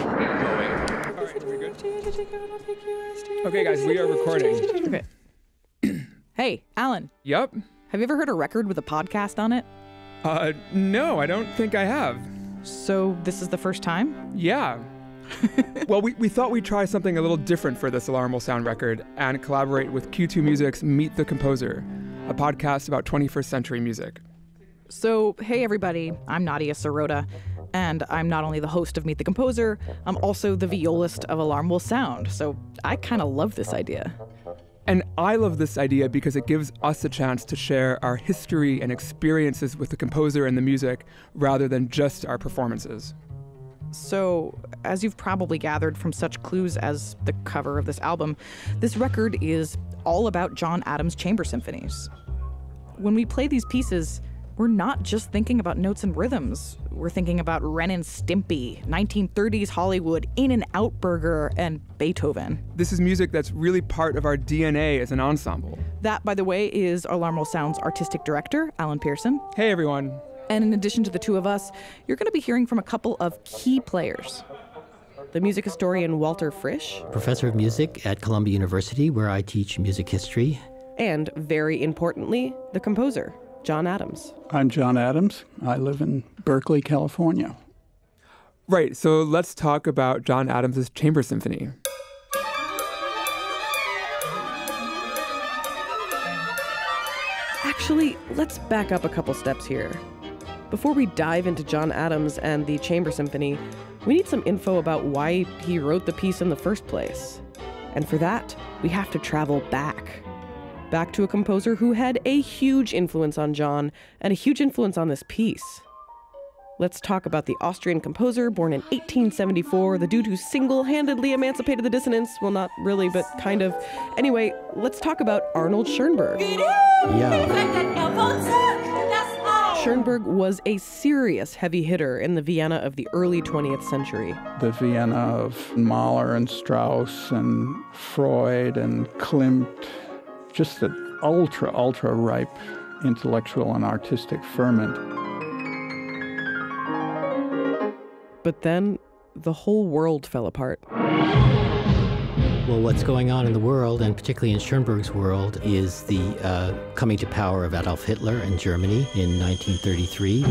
Oh, wait. All right, we're good. Okay, guys, we are recording. Okay. Hey, Alan. Yep? Have you ever heard a record with a podcast on it? No, I don't think I have. So this is the first time? Yeah. Well, we thought we'd try something a little different for this Alarm Will Sound record and collaborate with Q2 Music's Meet the Composer, a podcast about 21st century music. So, hey everybody, I'm Nadia Sirota, and I'm not only the host of Meet the Composer, I'm also the violist of Alarm Will Sound, so I kind of love this idea. And I love this idea because it gives us a chance to share our history and experiences with the composer and the music, rather than just our performances. So, as you've probably gathered from such clues as the cover of this album, this record is all about John Adams' chamber symphonies. When we play these pieces, we're not just thinking about notes and rhythms. We're thinking about Ren and Stimpy, 1930s Hollywood, In-N-Out Burger, and Beethoven. This is music that's really part of our DNA as an ensemble. That, by the way, is Alarm Will Sound's artistic director, Alan Pierson. Hey, everyone. And in addition to the two of us, you're going to be hearing from a couple of key players. The music historian Walter Frisch, professor of music at Columbia University, where I teach music history. And very importantly, the composer, John Adams. I'm John Adams. I live in Berkeley, California. Right, so let's talk about John Adams' chamber symphony. Actually, let's back up a couple steps here. Before we dive into John Adams and the Chamber Symphony, we need some info about why he wrote the piece in the first place. And for that, we have to travel back. Back to a composer who had a huge influence on John and a huge influence on this piece. Let's talk about the Austrian composer born in 1874, the dude who single-handedly emancipated the dissonance. Well, not really, but kind of. Anyway, let's talk about Arnold Schoenberg. Schoenberg was a serious heavy hitter in the Vienna of the early 20th century. The Vienna of Mahler and Strauss and Freud and Klimt, just an ultra, ultra ripe intellectual and artistic ferment. But then the whole world fell apart. Well, what's going on in the world, and particularly in Schoenberg's world, is the coming to power of Adolf Hitler in Germany in 1933.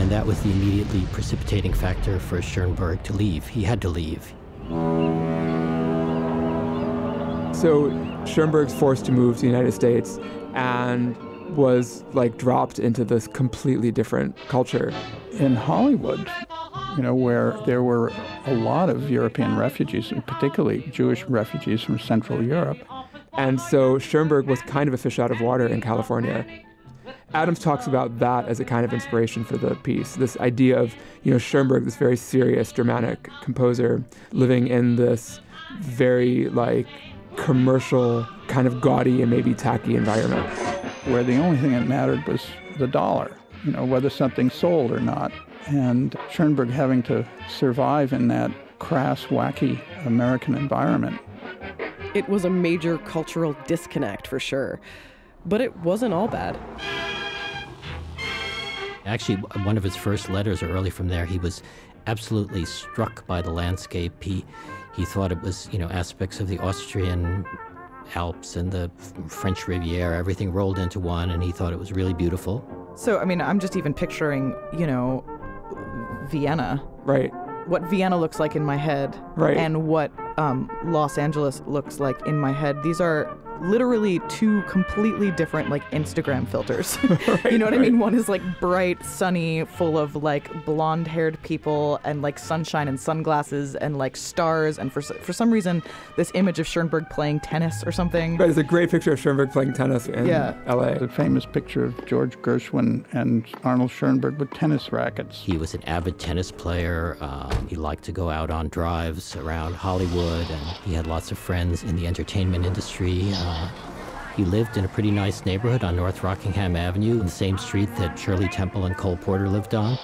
And that was the immediately precipitating factor for Schoenberg to leave. He had to leave. So Schoenberg's forced to move to the United States and was like dropped into this completely different culture. In Hollywood, you know, where there were a lot of European refugees, and particularly Jewish refugees from Central Europe. And so Schoenberg was kind of a fish out of water in California. Adams talks about that as a kind of inspiration for the piece, this idea of, you know, Schoenberg, this very serious Germanic composer, living in this very, like, commercial, kind of gaudy and maybe tacky environment. Where the only thing that mattered was the dollar, you know, whether something sold or not. And Schoenberg having to survive in that crass, wacky American environment. It was a major cultural disconnect for sure, but it wasn't all bad. Actually, one of his first letters, or early from there, he was absolutely struck by the landscape. He thought it was, you know, aspects of the Austrian Alps and the French Riviera, everything rolled into one, and he thought it was really beautiful. So, I mean, I'm just even picturing, you know, Vienna. Right. What Vienna looks like in my head. Right. And what Los Angeles looks like in my head. These are literally two completely different, like, Instagram filters. Right, you know what right. I mean? One is, like, bright, sunny, full of, like, blonde-haired people and, like, sunshine and sunglasses and, like, stars. And for some reason, this image of Schoenberg playing tennis or something. Right, there's a great picture of Schoenberg playing tennis in L.A. The famous picture of George Gershwin and Arnold Schoenberg with tennis rackets. He was an avid tennis player. He liked to go out on drives around Hollywood, and he had lots of friends in the entertainment industry. He lived in a pretty nice neighborhood on North Rockingham Avenue, the same street that Shirley Temple and Cole Porter lived on.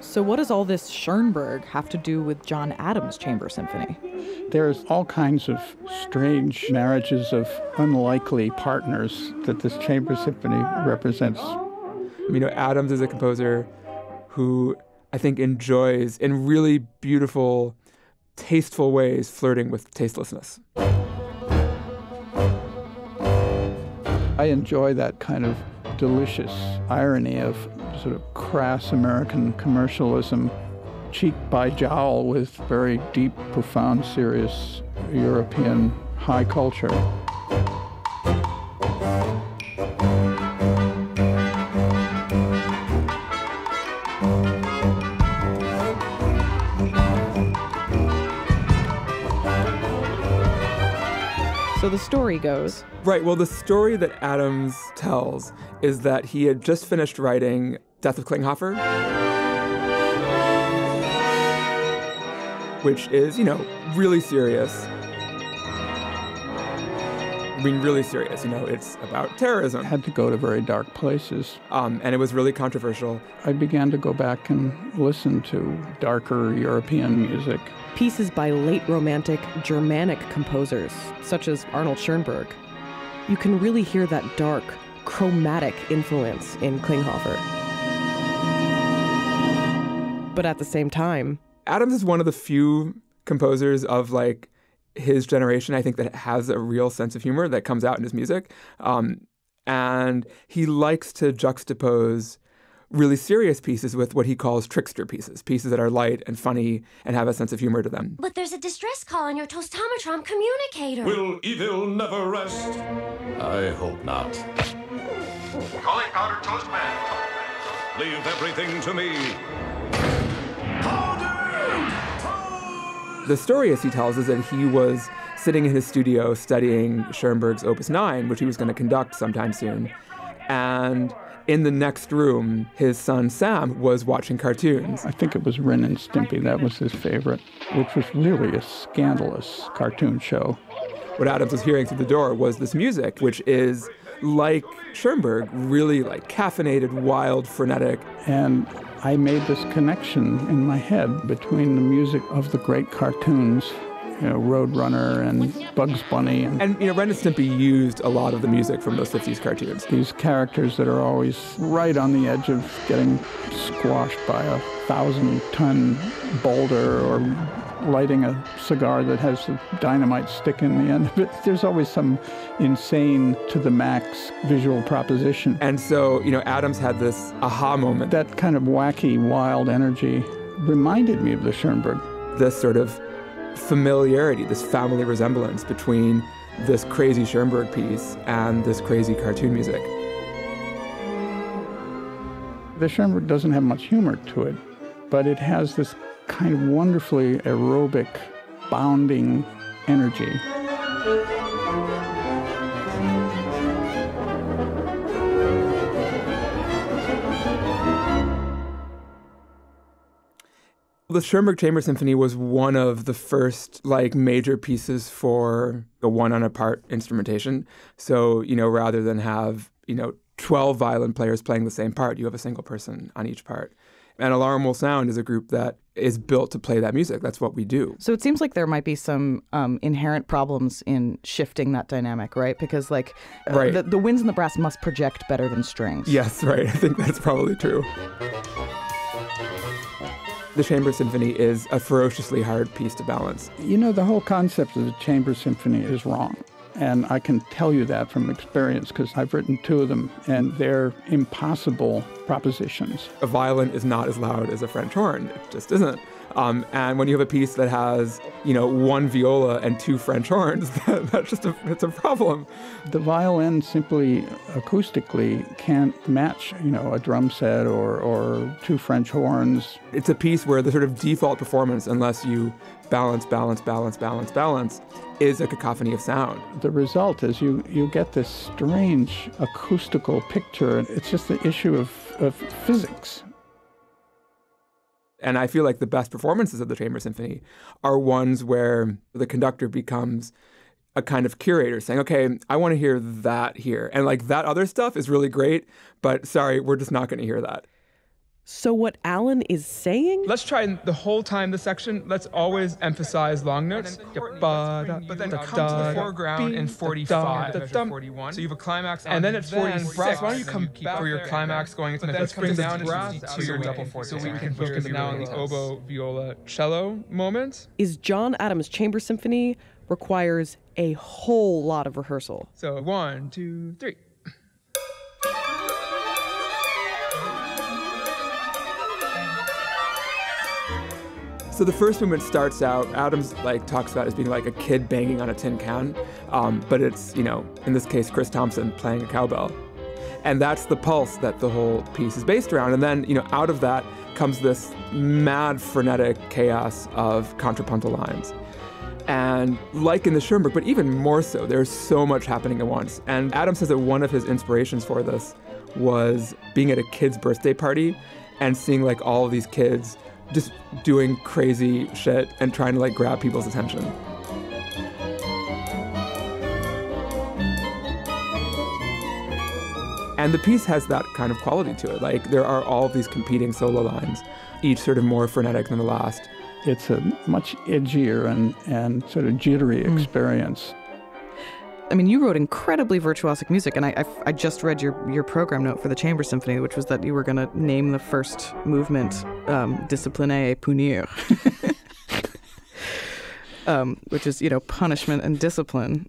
So what does all this Schoenberg have to do with John Adams' Chamber Symphony? There's all kinds of strange marriages of unlikely partners that this Chamber Symphony represents. You know, Adams is a composer who I think, enjoys in really beautiful, tasteful ways flirting with tastelessness. I enjoy that kind of delicious irony of sort of crass American commercialism, cheek by jowl with very deep, profound, serious European high culture. So the story goes. Right, well, the story that Adams tells is that he had just finished writing Death of Klinghoffer, which is, you know, really serious. I mean, really serious, you know, it's about terrorism. I had to go to very dark places. And it was really controversial. I began to go back and listen to darker European music. Pieces by late Romantic Germanic composers, such as Arnold Schoenberg. You can really hear that dark, chromatic influence in Klinghoffer. But at the same time, Adams is one of the few composers of, like, his generation, I think, that has a real sense of humor that comes out in his music. And he likes to juxtapose really serious pieces with what he calls trickster pieces, pieces that are light and funny and have a sense of humor to them. But there's a distress call on your Toastomatron communicator. Will evil never rest? I hope not. Calling Powder Toastman. Leave everything to me. Powder! The story, as he tells, is that he was sitting in his studio studying Schoenberg's Opus 9, which he was going to conduct sometime soon, and in the next room, his son Sam was watching cartoons. I think it was Ren and Stimpy, that was his favorite, which was really a scandalous cartoon show. What Adams was hearing through the door was this music, which is, like Schoenberg, really like caffeinated, wild, frenetic. And I made this connection in my head between the music of the great cartoons, you know, Roadrunner and Bugs Bunny. And you know, Ren and Stimpy used a lot of the music from those 50s cartoons. These characters that are always right on the edge of getting squashed by a 1,000-ton boulder or lighting a cigar that has a dynamite stick in the end of it. There's always some insane, to the max visual proposition. And so, you know, Adams had this aha moment. That kind of wacky, wild energy reminded me of the Schoenberg. This sort of familiarity, this family resemblance between this crazy Schoenberg piece and this crazy cartoon music. The Schoenberg doesn't have much humor to it, but it has this kind of wonderfully aerobic, bounding energy. The Schoenberg Chamber Symphony was one of the first, like, major pieces for the one-on-a-part instrumentation. So, you know, rather than have, you know, 12 violin players playing the same part, you have a single person on each part. And Alarm Will Sound is a group that is built to play that music. That's what we do. So it seems like there might be some inherent problems in shifting that dynamic, right? Because, like, right. The winds and the brass must project better than strings. Yes, right. I think that's probably true. The Chamber Symphony is a ferociously hard piece to balance. You know, the whole concept of the Chamber Symphony is wrong. And I can tell you that from experience, because I've written two of them, and they're impossible propositions. A violin is not as loud as a French horn. It just isn't. And when you have a piece that has, you know, one viola and two French horns, that's just it's a problem. The violin simply acoustically can't match, you know, a drum set or two French horns. It's a piece where the sort of default performance, unless you balance, is a cacophony of sound. The result is you get this strange acoustical picture. It's just the issue of physics. And I feel like the best performances of the Chamber Symphony are ones where the conductor becomes a kind of curator, saying, okay, I want to hear that here. And, like, that other stuff is really great, but sorry, we're just not going to hear that. So what Alan is saying? Let's try the whole time the section, let's always emphasize long notes. But then it comes to the foreground in 45, after 41. So you have a climax, and then it's 46. Why don't you come back for your climax going into the next down to your double fourth. So we can focus now on the oboe, viola, cello moment. Is John Adams' Chamber Symphony requires a whole lot of rehearsal. So 1, 2, 3. So the first movement starts out, Adams talks about it as being like a kid banging on a tin can, but it's, in this case, Chris Thompson playing a cowbell. And that's the pulse that the whole piece is based around. And then, out of that comes this mad frenetic chaos of contrapuntal lines. And like in the Schoenberg, but even more so, there's so much happening at once. And Adams says that one of his inspirations for this was being at a kid's birthday party and seeing all of these kids just doing crazy shit and trying to grab people's attention. And the piece has that kind of quality to it. There are all these competing solo lines, each sort of more frenetic than the last. It's a much edgier and sort of jittery experience. I mean, you wrote incredibly virtuosic music, and I just read your program note for the Chamber Symphony, which was that you were going to name the first movement Discipline et Punir, which is, punishment and discipline.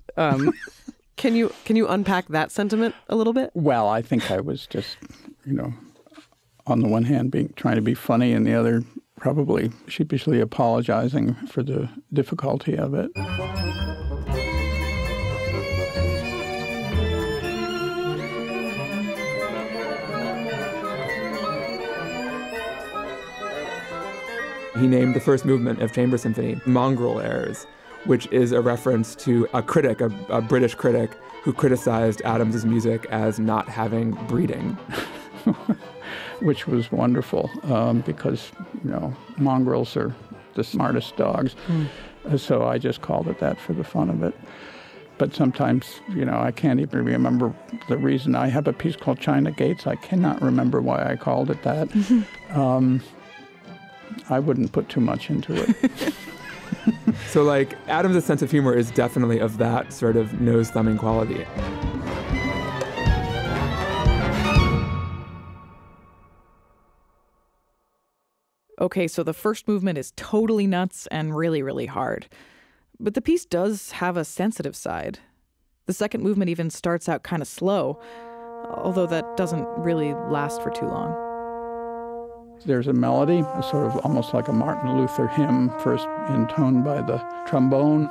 Can you unpack that sentiment a little bit? Well, I think I was just, on the one hand trying to be funny, and the other probably sheepishly apologizing for the difficulty of it. He named the first movement of Chamber Symphony Mongrel Airs, which is a reference to a critic, a British critic, who criticized Adams' music as not having breeding. Which was wonderful, because, mongrels are the smartest dogs. So I just called it that for the fun of it. But sometimes, I can't even remember the reason. I have a piece called China Gates. I cannot remember why I called it that. I wouldn't put too much into it. So, Adams' sense of humor is definitely of that sort of nose-thumbing quality. Okay, so the first movement is totally nuts and really, really hard. But the piece does have a sensitive side. The second movement even starts out kind of slow, although that doesn't really last for too long. There's a melody, sort of almost like a Martin Luther hymn, first intoned by the trombone.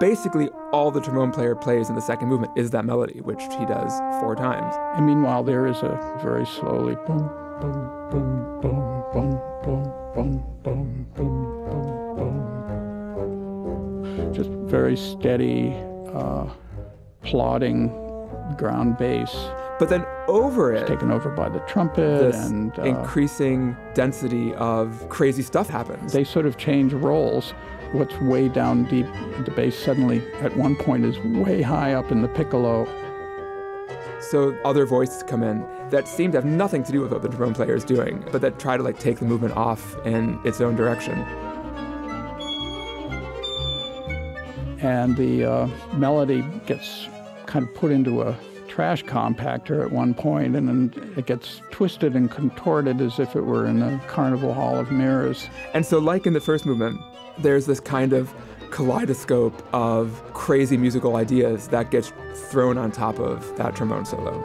Basically, all the trombone player plays in the second movement is that melody, which he does 4 times. And meanwhile, there is a very slowly boom, boom, boom, boom, boom, boom, boom, boom, boom, boom, boom. Just very steady, plodding ground bass. But then over it, it's taken over by the trumpet, this and increasing density of crazy stuff happens. They sort of change roles. What's way down deep, the bass suddenly at one point is way high up in the piccolo. So other voices come in that seem to have nothing to do with what the trombone player is doing, but that try to take the movement off in its own direction. And the melody gets kind of put into a trash compactor at one point, and then it gets twisted and contorted as if it were in a carnival hall of mirrors. And so, like in the first movement, there's this kind of kaleidoscope of crazy musical ideas that gets thrown on top of that trombone solo.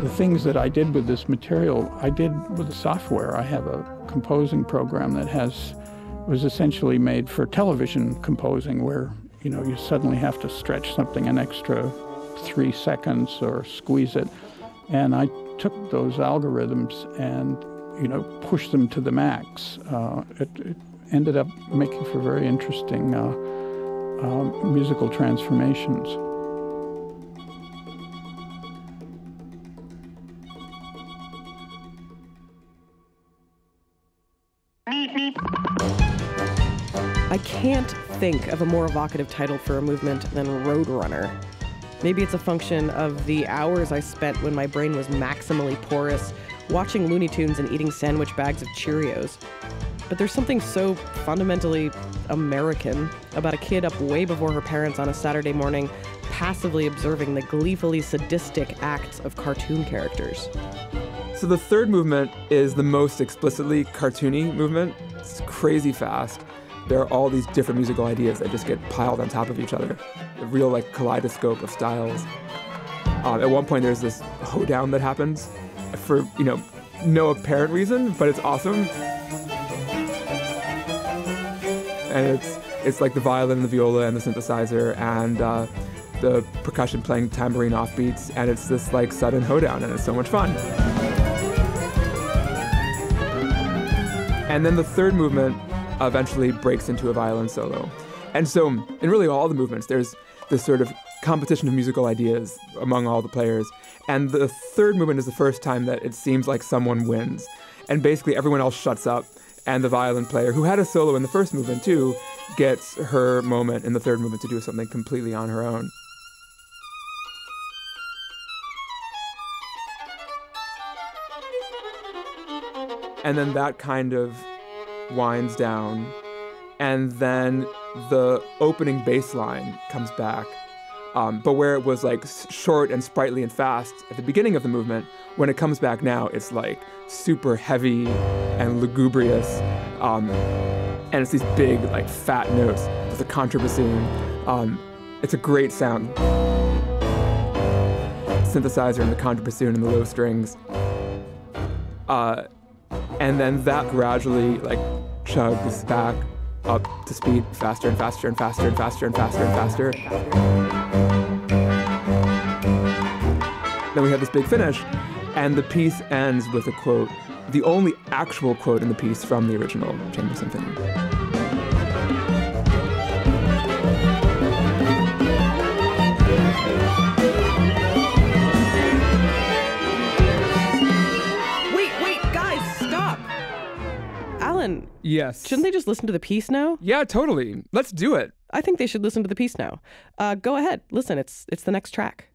The things that I did with this material, I did with the software. I have a composing program that was essentially made for television composing, where you suddenly have to stretch something an extra 3 seconds or squeeze it. And I took those algorithms and pushed them to the max. It ended up making for very interesting musical transformations. I can't think of a more evocative title for a movement than Roadrunner. Maybe it's a function of the hours I spent when my brain was maximally porous, watching Looney Tunes and eating sandwich bags of Cheerios. But there's something so fundamentally American about a kid up way before her parents on a Saturday morning, passively observing the gleefully sadistic acts of cartoon characters. So the third movement is the most explicitly cartoony movement. It's crazy fast. There are all these different musical ideas that just get piled on top of each other. A real like kaleidoscope of styles. At one point there's this hoedown that happens for, you know, no apparent reason, but it's awesome. And it's like the violin and the viola and the synthesizer and the percussion playing tambourine offbeats, and it's this like sudden hoedown and it's so much fun. And then the third movement eventually breaks into a violin solo. And so, in really all the movements, there's this sort of competition of musical ideas among all the players. And the third movement is the first time that it seems like someone wins. And basically everyone else shuts up, and the violin player, who had a solo in the first movement too, gets her moment in the third movement to do something completely on her own. And then that kind of winds down, and then the opening bass line comes back. But where it was like short and sprightly and fast at the beginning of the movement, when it comes back now, it's like super heavy and lugubrious. And it's these big, like fat notes with a contrabassoon. It's a great sound. Synthesizer and the contrabassoon and the low strings. And then that gradually like chugs back up to speed faster and faster and faster and faster and faster and faster. Then we have this big finish, and the piece ends with a quote, the only actual quote in the piece from the original Chamber Symphony. Yes. Shouldn't they just listen to the piece now? Yeah, totally. Let's do it. I think they should listen to the piece now. Go ahead. Listen, it's the next track.